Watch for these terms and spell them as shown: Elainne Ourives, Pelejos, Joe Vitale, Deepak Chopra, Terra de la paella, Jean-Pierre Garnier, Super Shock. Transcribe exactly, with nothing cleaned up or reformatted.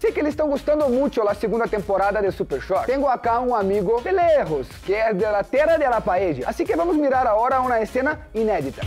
Sei que eles estão gostando muito da segunda temporada de Super Shock. Tenho aqui um amigo, Pelejos, que é da Terra de la Paella. Assim que vamos mirar agora uma cena inédita.